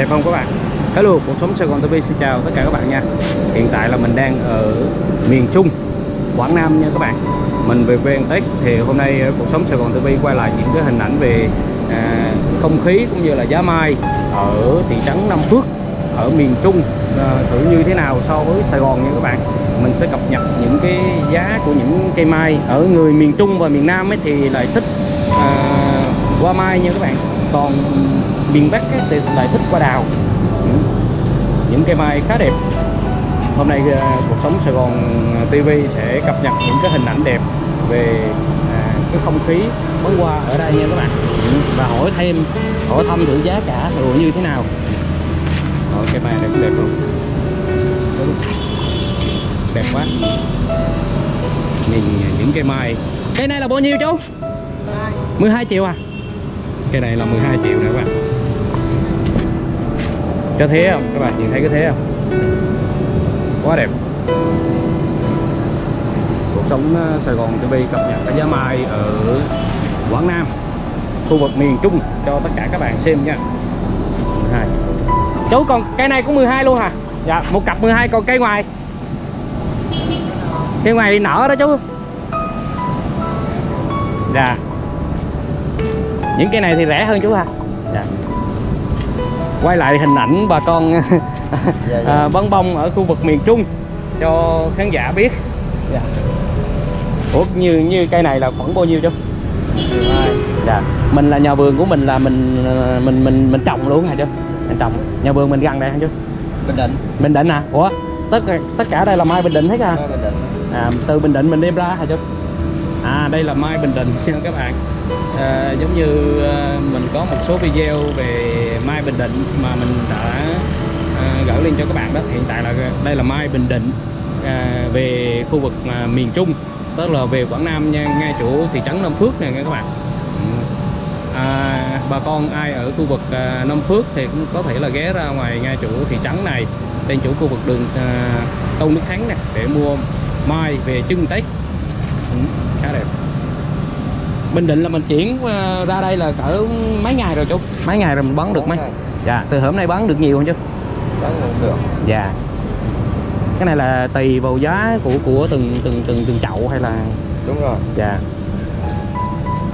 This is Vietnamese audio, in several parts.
Đẹp không các bạn? Hello, Cuộc sống Sài Gòn TV xin chào tất cả các bạn nha. Hiện tại là mình đang ở miền Trung, Quảng Nam nha các bạn. Mình về quê ăn Tết thì hôm nay Cuộc sống Sài Gòn TV quay lại những cái hình ảnh về không khí cũng như là giá mai ở thị trấn Nam Phước ở miền Trung thử như thế nào so với Sài Gòn nha các bạn. Mình sẽ cập nhật những cái giá của những cây mai. Ở người miền Trung và miền Nam ấy thì lại thích hoa mai nha các bạn, còn miền Bắc ấy thì lại thích hoa đào. Những cây mai khá đẹp. Hôm nay Cuộc sống Sài Gòn TV sẽ cập nhật những cái hình ảnh đẹp về cái không khí bắn hoa ở đây nha các bạn, và hỏi thăm thử giá cả rồi như thế nào. Cây mai này cũng đẹp luôn, đẹp quá. Nhìn những cây mai. Cây này là bao nhiêu chú? 12 triệu à? Cây này là 12 triệu nè các bạn. Có thế không? Các bạn nhìn thấy cái thế không? Quá đẹp. Cuộc sống Sài Gòn TV cập nhật cái giá mai ở Quảng Nam, khu vực miền Trung cho tất cả các bạn xem nha. 12. Chú, còn cây này cũng 12 luôn hả? Dạ, một cặp 12, còn cây ngoài. Cây ngoài nở đó chú. Dạ. Những cây này thì rẻ hơn chú ha. Dạ. Quay lại hình ảnh bà con bắn bông ở khu vực miền Trung cho khán giả biết. Dạ. Ủa, như cây này là khoảng bao nhiêu chú? Dạ. Mình là nhà vườn của mình là mình trồng luôn hả chú? Mình trồng. Nhà vườn mình gần đây hả chú? Bình Định. Bình Định à? Ủa, tất cả đây là mai Bình Định hết hả? Bình Định. À, từ Bình Định mình đem ra hả chú? À, đây là mai Bình Định nha các bạn. Giống như mình có một số video về mai Bình Định mà mình đã gửi lên cho các bạn đó. Hiện tại là đây là mai Bình Định về khu vực miền Trung, tức là về Quảng Nam nha, ngay chỗ thị trấn Nam Phước nè các bạn. Bà con ai ở khu vực Nam Phước thì cũng có thể là ghé ra ngoài ngay chỗ thị trấn này, tên chỗ khu vực đường Tôn Đức Thắng nè, để mua mai về trưng Tết. Khá đẹp. Bình Định là mình chuyển ra đây là cỡ mấy ngày rồi chú? Mấy ngày rồi mình bắn được mấy? Dạ, từ hôm nay bắn được nhiều không chú? Bắn được. Dạ. Cái này là tùy vào giá của từng chậu hay là? Đúng rồi. Dạ.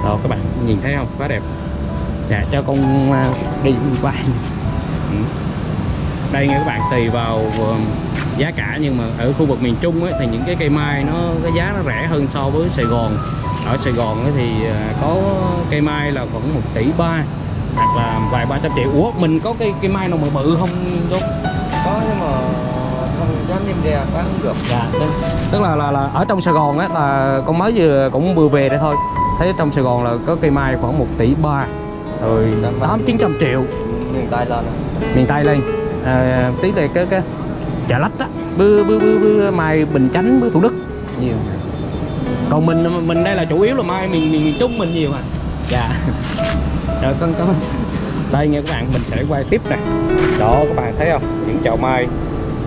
Rồi các bạn nhìn thấy không? Quá đẹp. Dạ, cho con đi qua. Đây nha các bạn, tùy vào giá cả, nhưng mà ở khu vực miền Trung ấy, thì những cái cây mai cái giá nó rẻ hơn so với Sài Gòn. Ở Sài Gòn ấy thì có cây mai là khoảng 1,3 tỷ hoặc là vài 300 triệu. Ủa, mình có cây mai nào mà bự không? Có nhưng mà không dám đem ra bán được. Dạ, tức là ở trong Sài Gòn ấy, là con mới vừa cũng vừa về đây thôi, thấy trong Sài Gòn là có cây mai khoảng 1,3 tỷ rồi 800-900 triệu. Miền Tây lên, miền Tây lên tí là cái Chợ Lách á, bư mai Bình Chánh, Thủ Đức nhiều. Còn mình đây là chủ yếu là mai miền Trung mình nhiều à. Dạ. Rồi con có đây nha các bạn, mình sẽ quay tiếp nè. Đó các bạn thấy không, những chậu mai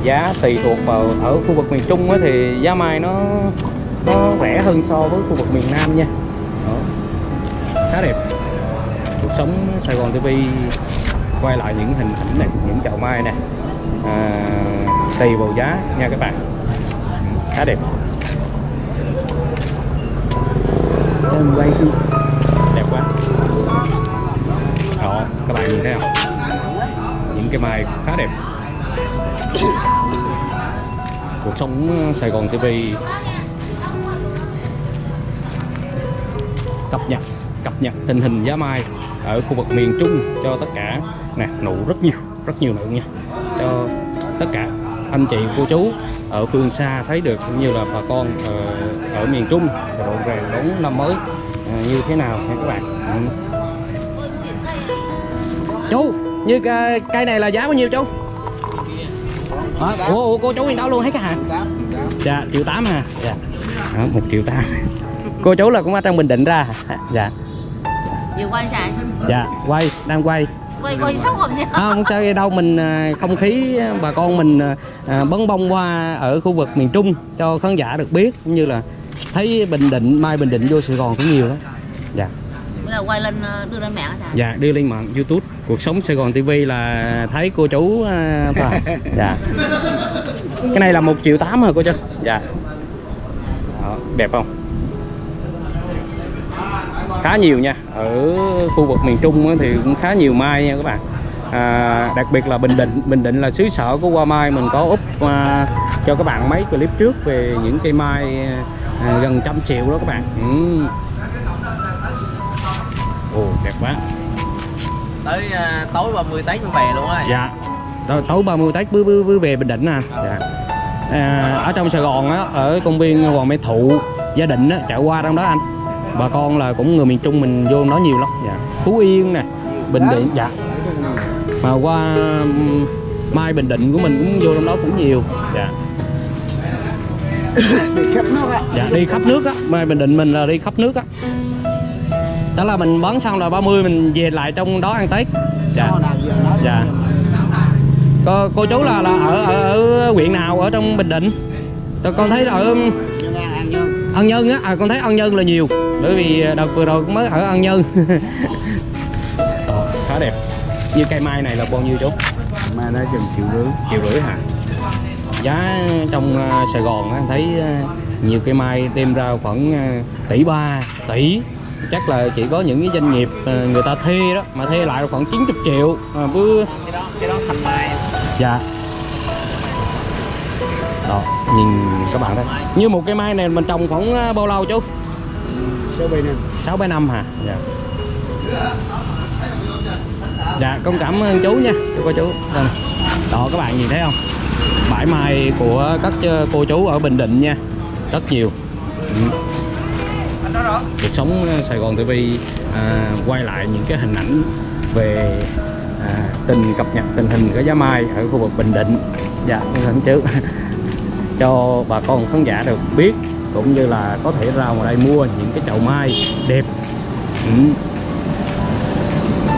giá tùy thuộc vào ở khu vực miền Trung ấy, thì giá mai nó rẻ hơn so với khu vực miền Nam nha. Đó. Khá đẹp. Cuộc sống Sài Gòn TV quay lại những hình ảnh này, những chậu mai nè, tùy vào giá nha các bạn. Khá đẹp. Em quay đi. Đẹp quá. Đó, các bạn nhìn thấy không? Những cái mai khá đẹp. Cuộc sống Sài Gòn TV cập nhật tình hình giá mai ở khu vực miền Trung cho tất cả nè. Nụ rất nhiều nụ nha, cho tất cả anh chị cô chú ở phương xa thấy được, cũng như là bà con ở miền Trung rộn ràng đón năm mới như thế nào nha các bạn. Chú, như cây này là giá bao nhiêu chú? Ủa, cô chú đi đâu luôn hết cả hả? Dạ, 1,8 triệu hả? Dạ. 1,8 triệu. Cô chú là cũng ở trong Bình Định ra hả? Dạ. Vừa quay xài. Dạ, quay, đang quay. Quay sốc không nha. Không sao đâu, mình không khí bà con mình bắn bông hoa ở khu vực miền Trung cho khán giả được biết, cũng như là thấy Bình Định, mai Bình Định vô Sài Gòn cũng nhiều đó. Dạ. là quay lên đưa lên mạng hả? Dạ, đưa lên mạng YouTube Cuộc Sống Sài Gòn TV là thấy cô chú Thoa. Dạ. Cái này là 1.800.000 hả cô chú? Dạ. Đó, đẹp không? Khá nhiều nha. Ở khu vực miền Trung thì cũng khá nhiều mai nha các bạn. À, đặc biệt là Bình Định. Bình Định là xứ sở của hoa mai. Mình có úp cho các bạn mấy clip trước về những cây mai gần 100 triệu đó các bạn. Ồ, đẹp quá. Tới tối 30 Tết mới về luôn á. Dạ. Tối 30 Tết mới về Bình Định à. Dạ. Ở trong Sài Gòn á, ở công viên Hoàng Mai Thụ, Gia Định á, chạy qua trong đó anh. Bà con là cũng người miền Trung mình vô nó nhiều lắm. Dạ. Phú Yên nè, Bình Định. Dạ. Mà qua mai Bình Định của mình cũng vô trong đó cũng nhiều. Dạ. Đi khắp nước á. Dạ, đi khắp nước á. Mai Bình Định mình là đi khắp nước á. Đó là mình bón xong rồi 30 mình về lại trong đó ăn Tết. Dạ. Dạ. Cô chú là ở huyện nào ở trong Bình Định? Con thấy là ở Ăn Nhân á. À, con thấy Ăn Nhân là nhiều. Bởi vì đợt vừa rồi cũng mới ở Ăn Nhân. Khá đẹp. Như cây mai này là bao nhiêu chú? Mai đã chừng 1,5 triệu. 1,5 triệu hả? Giá trong Sài Gòn á, thấy nhiều cây mai đem ra khoảng 1,3 tỷ. Chắc là chỉ có những cái doanh nghiệp người ta thuê đó, mà thuê lại khoảng 90 triệu à, cứ... cái đó thành mai. Dạ. Đó, nhìn các bạn đây. Như một cái mai này mình trồng khoảng bao lâu chú? 6-7 năm hả? Dạ. Dạ, con cảm ơn chú nha, cô chú. Đó, các bạn nhìn thấy không? Bãi mai của các cô chú ở Bình Định nha, rất nhiều. Cuộc Sống Sài Gòn TV quay lại những cái hình ảnh về cập nhật tình hình của giá mai ở khu vực Bình Định. Dạ, thỉnh chứ cho bà con khán giả được biết, cũng như là có thể ra ngoài đây mua những cái chậu mai đẹp.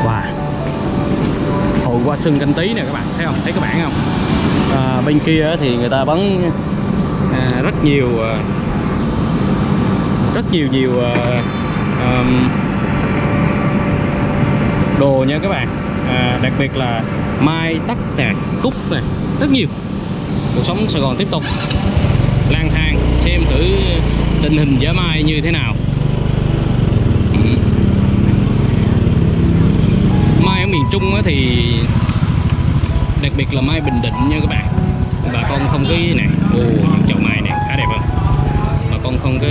Và hồi qua xuân Canh Tí nè các bạn, thấy không? Thấy các bạn không? À, bên kia thì người ta bắn rất nhiều đồ nha các bạn, đặc biệt là mai tắc nè, cúc nè, rất nhiều. Cuộc Sống Sài Gòn tiếp tục lang thang xem thử tình hình giá mai như thế nào. Mai ở miền Trung á thì đặc biệt là mai Bình Định nha các bạn, bà con không có nè. Ồ, những chậu mai này khá đẹp không? Bà con không có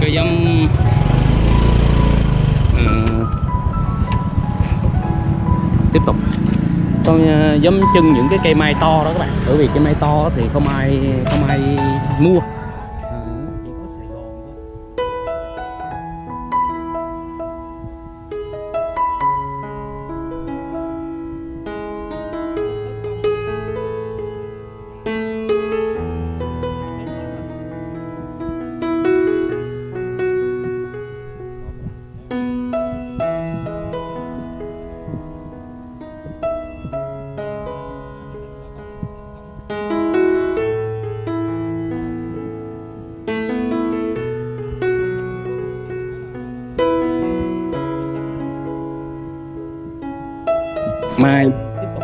cái giống tiếp tục con dấm chân những cái cây mai to đó các bạn, bởi vì cái mai to thì không ai mua. Mai tiếp tục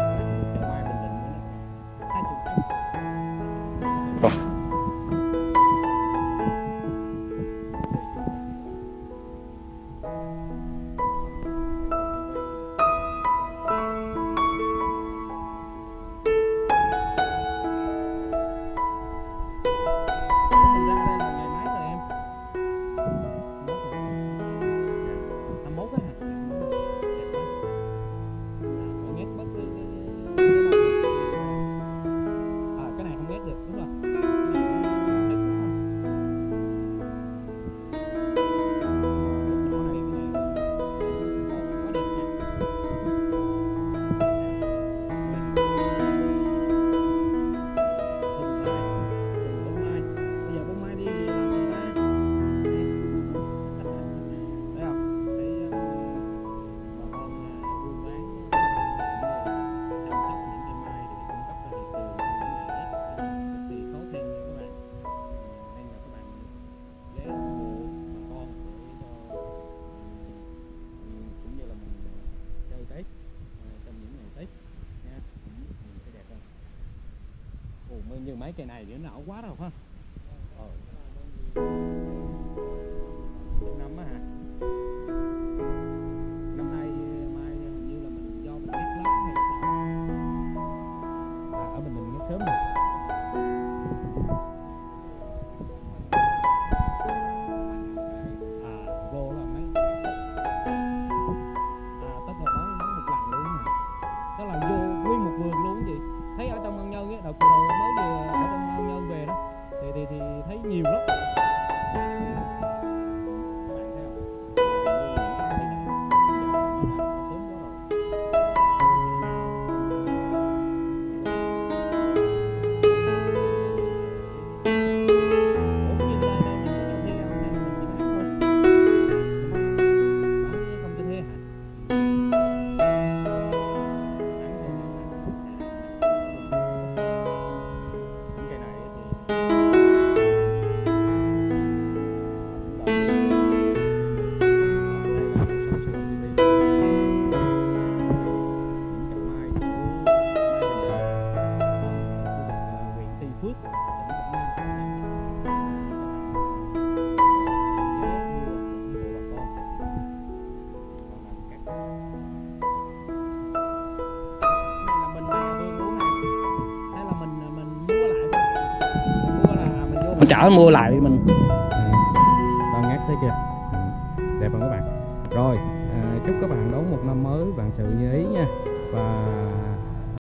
như mấy cây này thì nó nổ quá đâu ha. Năm á hả? Năm nay mai hình như là mình do biết lắm hay sao? À, ở Bình Định nó sớm rồi. À, vô là mấy? À, tất cả đó nó một lần luôn hả? Nó làm vô nguyên một vườn luôn gì? Thấy ở trong Ăn Nhân ấy, đầu mới vừa ở trong Ăn Nhân về đó, thì thấy nhiều lắm. Chở mua lại mình con ngát thấy chưa, đẹp không các bạn? Rồi chúc các bạn đón một năm mới vạn sự như ý nha. Và